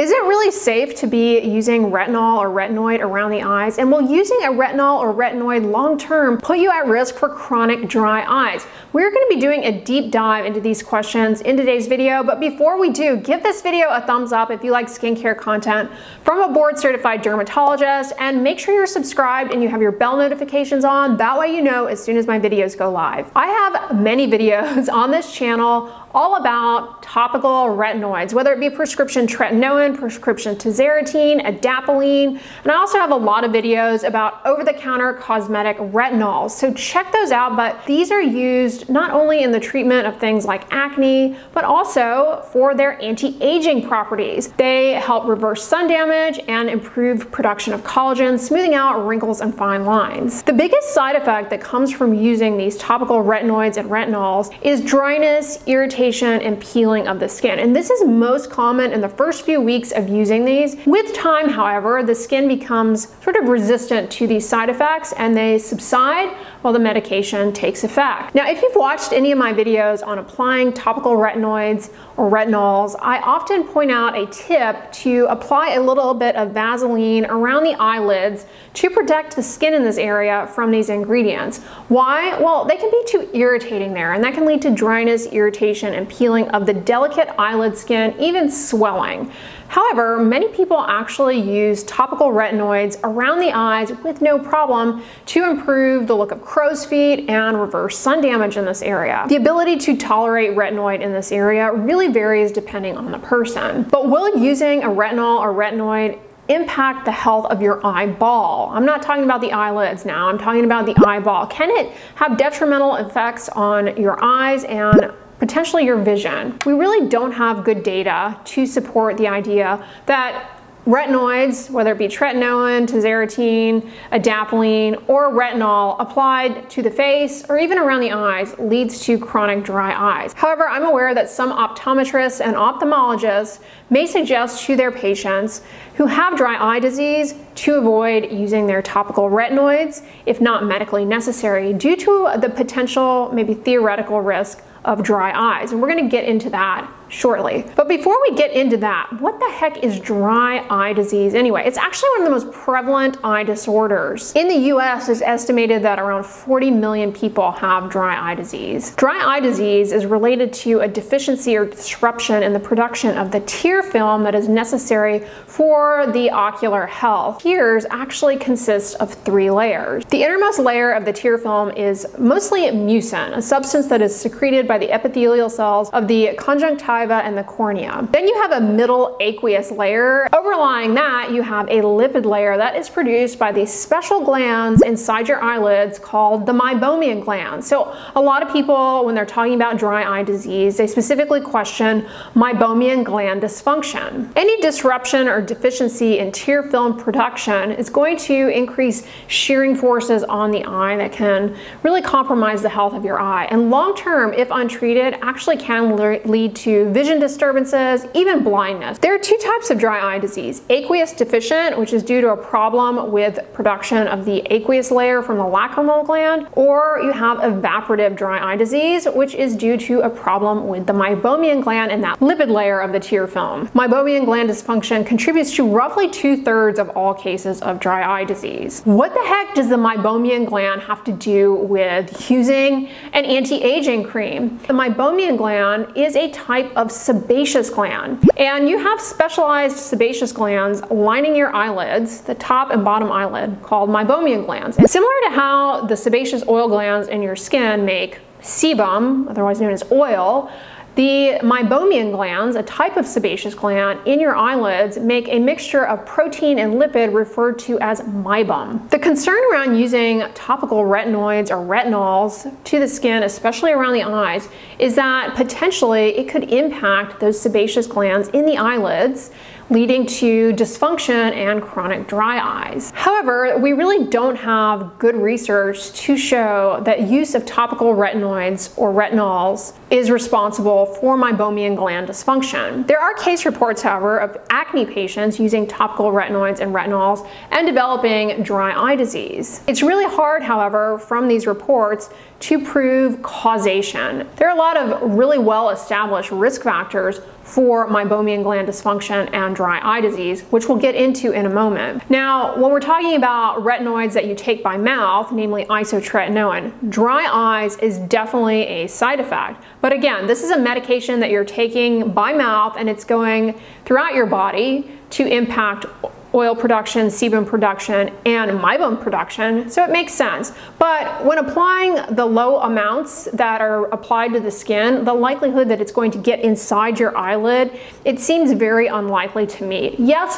Is it really safe to be using retinol or retinoid around the eyes? And will using a retinol or retinoid long-term put you at risk for chronic dry eyes? We're going to be doing a deep dive into these questions in today's video, but before we do, give this video a thumbs up if you like skincare content from a board-certified dermatologist, and make sure you're subscribed and you have your bell notifications on. That way you know as soon as my videos go live. I have many videos on this channel all about topical retinoids, whether it be prescription tretinoin, prescription tazarotene, adapalene, and I also have a lot of videos about over-the-counter cosmetic retinols, so check those out. But these are used not only in the treatment of things like acne, but also for their anti-aging properties. They help reverse sun damage and improve production of collagen, smoothing out wrinkles and fine lines. The biggest side effect that comes from using these topical retinoids and retinols is dryness, irritation, and peeling of the skin. And this is most common in the first few weeks of using these. With time, however, the skin becomes sort of resistant to these side effects and they subside while the medication takes effect. Now, if you've watched any of my videos on applying topical retinoids or retinols, I often point out a tip to apply a little bit of Vaseline around the eyelids to protect the skin in this area from these ingredients. Why? Well, they can be too irritating there, and that can lead to dryness, irritation, and peeling of the delicate eyelid skin, even swelling. However, many people actually use topical retinoids around the eyes with no problem to improve the look of crow's feet and reverse sun damage in this area. The ability to tolerate retinoid in this area really varies depending on the person. But will using a retinol or retinoid impact the health of your eyeball? I'm not talking about the eyelids now, I'm talking about the eyeball. Can it have detrimental effects on your eyes and potentially your vision? We really don't have good data to support the idea that retinoids, whether it be tretinoin, tazarotene, adapalene, or retinol applied to the face or even around the eyes leads to chronic dry eyes. However, I'm aware that some optometrists and ophthalmologists may suggest to their patients who have dry eye disease to avoid using their topical retinoids if not medically necessary due to the potential, maybe theoretical risk of dry eyes, and we're going to get into that shortly. But before we get into that, what the heck is dry eye disease anyway? It's actually one of the most prevalent eye disorders. In the US, it's estimated that around 40 million people have dry eye disease. Dry eye disease is related to a deficiency or disruption in the production of the tear film that is necessary for the ocular health. Tears actually consist of three layers. The innermost layer of the tear film is mostly mucin, a substance that is secreted by the epithelial cells of the conjunctiva and the cornea. Then you have a middle aqueous layer. Overlying that, you have a lipid layer that is produced by these special glands inside your eyelids called the meibomian glands. So a lot of people, when they're talking about dry eye disease, they specifically question meibomian gland dysfunction. Any disruption or deficiency in tear film production is going to increase shearing forces on the eye that can really compromise the health of your eye. And long term, if untreated, actually can lead to vision disturbances, even blindness. There are two types of dry eye disease: aqueous deficient, which is due to a problem with production of the aqueous layer from the lacrimal gland, or you have evaporative dry eye disease, which is due to a problem with the meibomian gland and that lipid layer of the tear film. Meibomian gland dysfunction contributes to roughly 2/3 of all cases of dry eye disease. What the heck does the meibomian gland have to do with using an anti-aging cream? The meibomian gland is a type of sebaceous gland, and you have specialized sebaceous glands lining your eyelids, the top and bottom eyelid, called meibomian glands. And similar to how the sebaceous oil glands in your skin make sebum, otherwise known as oil, the meibomian glands, a type of sebaceous gland in your eyelids, make a mixture of protein and lipid referred to as meibum. The concern around using topical retinoids or retinols to the skin, especially around the eyes, is that potentially it could impact those sebaceous glands in the eyelids, leading to dysfunction and chronic dry eyes. However, we really don't have good research to show that use of topical retinoids or retinols is responsible for meibomian gland dysfunction. There are case reports, however, of acne patients using topical retinoids and retinols and developing dry eye disease. It's really hard, however, from these reports to prove causation. There are a lot of really well-established risk factors for meibomian gland dysfunction and dry eye disease, which we'll get into in a moment. Now, when we're talking about retinoids that you take by mouth, namely isotretinoin, dry eyes is definitely a side effect. But again, this is a medication that you're taking by mouth and it's going throughout your body to impact oil production, sebum production, and meibum production, so it makes sense. But when applying the low amounts that are applied to the skin, the likelihood that it's going to get inside your eyelid, it seems very unlikely to me. Yes,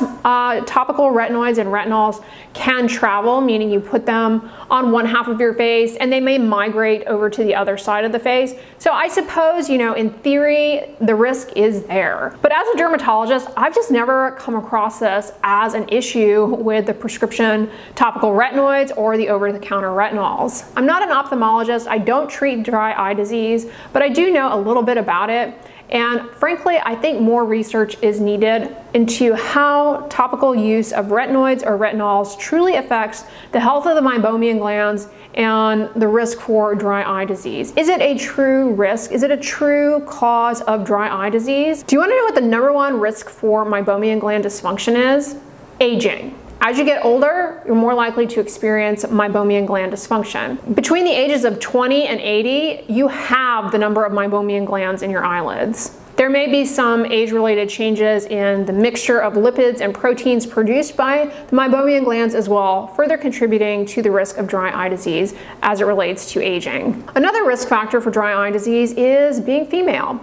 topical retinoids and retinols can travel, meaning you put them on one half of your face and they may migrate over to the other side of the face. So I suppose, you know, in theory, the risk is there. But as a dermatologist, I've just never come across this as an issue with the prescription topical retinoids or the over-the-counter retinols. I'm not an ophthalmologist, I don't treat dry eye disease, but I do know a little bit about it. And frankly, I think more research is needed into how topical use of retinoids or retinols truly affects the health of the meibomian glands and the risk for dry eye disease. Is it a true risk? Is it a true cause of dry eye disease? Do you want to know what the #1 risk for meibomian gland dysfunction is? Aging. As you get older, you're more likely to experience meibomian gland dysfunction. Between the ages of 20 and 80, you have the number of meibomian glands in your eyelids. There may be some age-related changes in the mixture of lipids and proteins produced by the meibomian glands as well, further contributing to the risk of dry eye disease as it relates to aging. Another risk factor for dry eye disease is being female,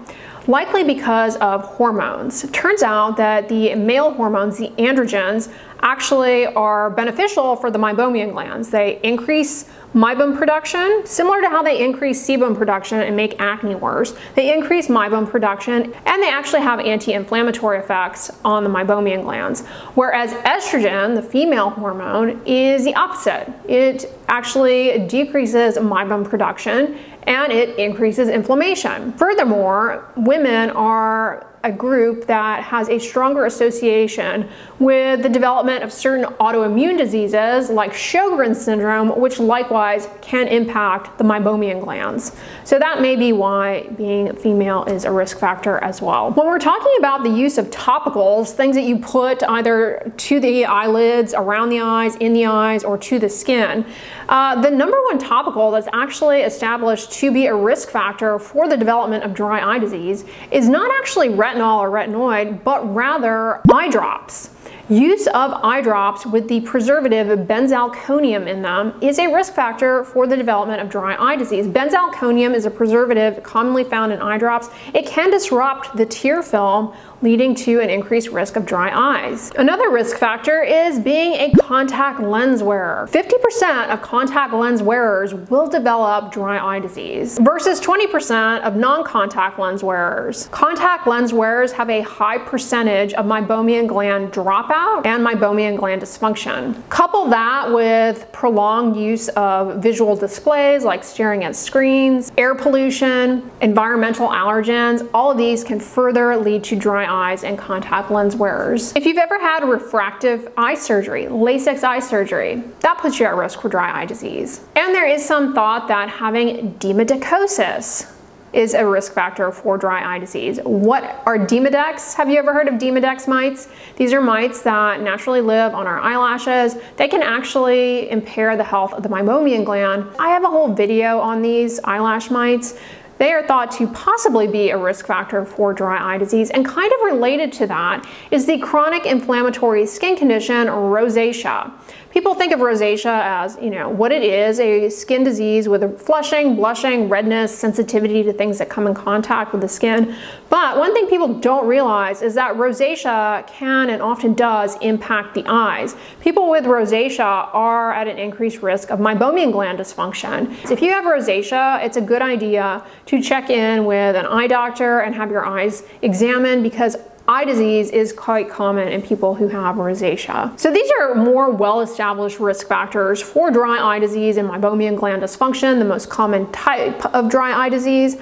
likely because of hormones. It turns out that the male hormones, the androgens, actually are beneficial for the meibomian glands. They increase meibum production, similar to how they increase sebum production and make acne worse. They increase meibum production and they actually have anti-inflammatory effects on the meibomian glands. Whereas estrogen, the female hormone, is the opposite. It actually decreases meibum production and it increases inflammation. Furthermore, women are a group that has a stronger association with the development of certain autoimmune diseases like Sjogren's syndrome, which likewise can impact the meibomian glands. So that may be why being female is a risk factor as well. When we're talking about the use of topicals, things that you put either to the eyelids, around the eyes, in the eyes, or to the skin, the #1 topical that's actually established to be a risk factor for the development of dry eye disease is not actually retinol or retinoid, but rather eye drops. Use of eye drops with the preservative benzalkonium in them is a risk factor for the development of dry eye disease. Benzalkonium is a preservative commonly found in eye drops. It can disrupt the tear film, leading to an increased risk of dry eyes. Another risk factor is being a contact lens wearer. 50% of contact lens wearers will develop dry eye disease versus 20% of non-contact lens wearers. Contact lens wearers have a high percentage of meibomian gland dropout and meibomian gland dysfunction. Couple that with prolonged use of visual displays like staring at screens, air pollution, environmental allergens, all of these can further lead to dry eyes and contact lens wearers. If you've ever had refractive eye surgery, LASIK eye surgery, that puts you at risk for dry eye disease. And there is some thought that having demodicosis is a risk factor for dry eye disease. What are demodex? Have you ever heard of demodex mites? These are mites that naturally live on our eyelashes. They can actually impair the health of the meibomian gland. I have a whole video on these eyelash mites. They are thought to possibly be a risk factor for dry eye disease, and kind of related to that is the chronic inflammatory skin condition, rosacea. People think of rosacea as, you know, what it is, a skin disease with flushing, blushing, redness, sensitivity to things that come in contact with the skin. But one thing people don't realize is that rosacea can and often does impact the eyes. People with rosacea are at an increased risk of meibomian gland dysfunction. So if you have rosacea, it's a good idea to check in with an eye doctor and have your eyes examined, because eye disease is quite common in people who have rosacea. So these are more well-established risk factors for dry eye disease and meibomian gland dysfunction, the most common type of dry eye disease.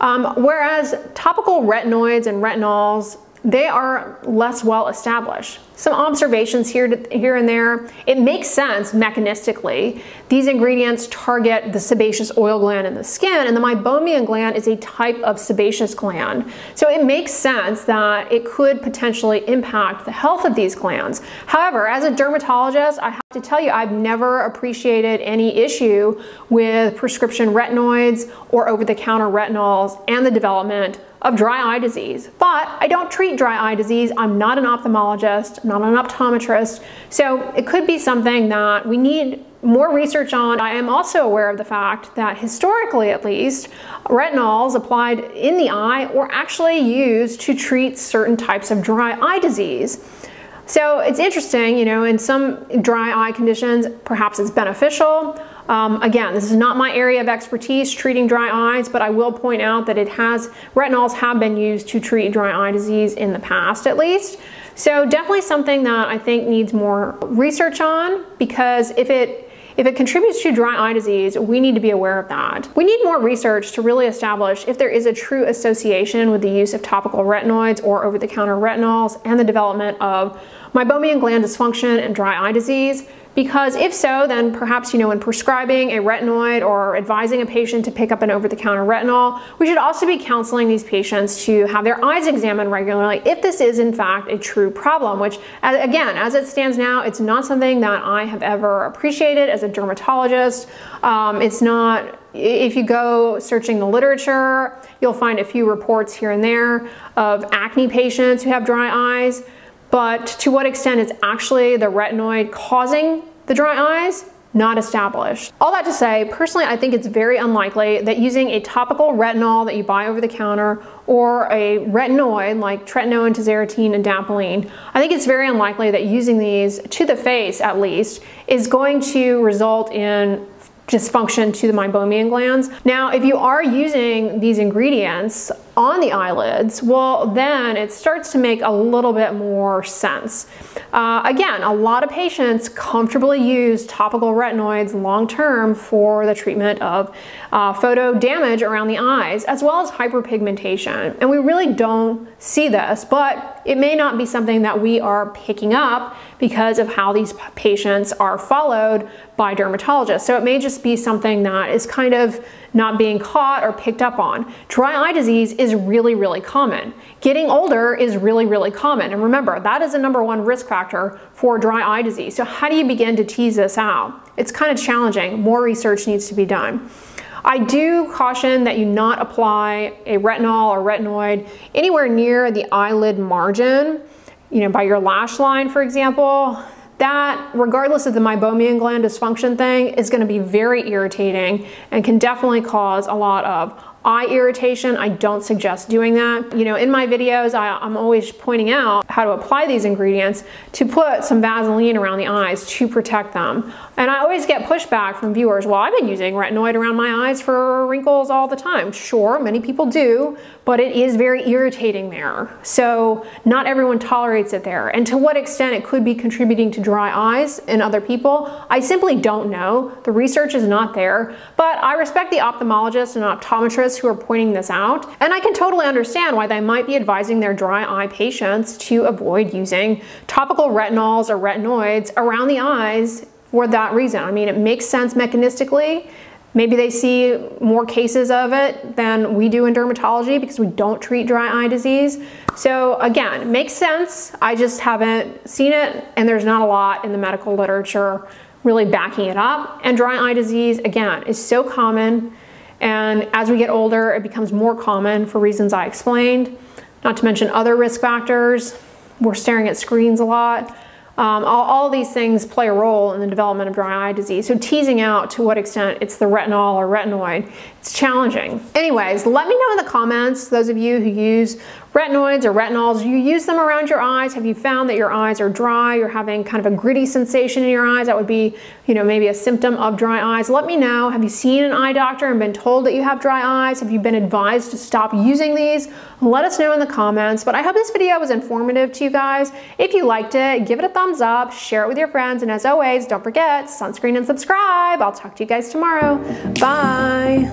Whereas topical retinoids and retinols, they are less well established. Some observations here and there. It makes sense mechanistically. These ingredients target the sebaceous oil gland in the skin, and the meibomian gland is a type of sebaceous gland. So it makes sense that it could potentially impact the health of these glands. However, as a dermatologist, I have to tell you, I've never appreciated any issue with prescription retinoids or over-the-counter retinols and the development of dry eye disease. But I don't treat dry eye disease. I'm not an ophthalmologist, not an optometrist. So it could be something that we need more research on. I am also aware of the fact that historically, at least, retinols applied in the eye were actually used to treat certain types of dry eye disease. So it's interesting, you know, in some dry eye conditions, perhaps it's beneficial. Again, this is not my area of expertise, treating dry eyes, but I will point out that retinols have been used to treat dry eye disease in the past, at least. So definitely something that I think needs more research on, because if it contributes to dry eye disease, we need to be aware of that. We need more research to really establish if there is a true association with the use of topical retinoids or over-the-counter retinols and the development of meibomian gland dysfunction and dry eye disease. Because if so, then perhaps, you know, when prescribing a retinoid or advising a patient to pick up an over-the-counter retinol, we should also be counseling these patients to have their eyes examined regularly if this is in fact a true problem, which, again, as it stands now, it's not something that I have ever appreciated as a dermatologist. It's not. If you go searching the literature, you'll find a few reports here and there of acne patients who have dry eyes. But to what extent it's actually the retinoid causing the dry eyes, not established. All that to say, personally, I think it's very unlikely that using a topical retinol that you buy over the counter or a retinoid like tretinoin, tazarotene, and adapalene, I think it's very unlikely that using these to the face, at least, is going to result in dysfunction to the meibomian glands. Now, if you are using these ingredients on the eyelids, well, then it starts to make a little bit more sense. Again, a lot of patients comfortably use topical retinoids long-term for the treatment of photo damage around the eyes, as well as hyperpigmentation. And we really don't see this, but it may not be something that we are picking up because of how these patients are followed by dermatologists. So it may just be something that is kind of not being caught or picked up on. Dry eye disease is really, really common. Getting older is really, really common. And remember, that is the #1 risk factor for dry eye disease. So how do you begin to tease this out? It's kind of challenging. More research needs to be done. I do caution that you not apply a retinol or retinoid anywhere near the eyelid margin, you know, by your lash line, for example. That, regardless of the meibomian gland dysfunction thing, is going to be very irritating and can definitely cause a lot of eye irritation. I don't suggest doing that. You know, in my videos, I'm always pointing out how to apply these ingredients, to put some Vaseline around the eyes to protect them. And I always get pushback from viewers, well, I've been using retinoid around my eyes for wrinkles all the time. Sure, many people do, but it is very irritating there. So not everyone tolerates it there. And to what extent it could be contributing to dry eyes in other people, I simply don't know. The research is not there, but I respect the ophthalmologists and optometrists who are pointing this out, and I can totally understand why they might be advising their dry eye patients to avoid using topical retinols or retinoids around the eyes for that reason. I mean, it makes sense mechanistically. Maybe they see more cases of it than we do in dermatology because we don't treat dry eye disease. So again, it makes sense. I just haven't seen it, and there's not a lot in the medical literature really backing it up. And dry eye disease, again, is so common. And as we get older, it becomes more common for reasons I explained, not to mention other risk factors. We're staring at screens a lot. All these things play a role in the development of dry eye disease. So teasing out to what extent it's the retinol or retinoid, it's challenging. Anyways, let me know in the comments, those of you who use retinoids or retinols, you use them around your eyes. Have you found that your eyes are dry? You're having kind of a gritty sensation in your eyes. That would be, you know, maybe a symptom of dry eyes. Let me know. Have you seen an eye doctor and been told that you have dry eyes? Have you been advised to stop using these? Let us know in the comments. But I hope this video was informative to you guys. If you liked it, give it a thumbs up, share it with your friends, and as always, don't forget, sunscreen and subscribe. I'll talk to you guys tomorrow. Bye.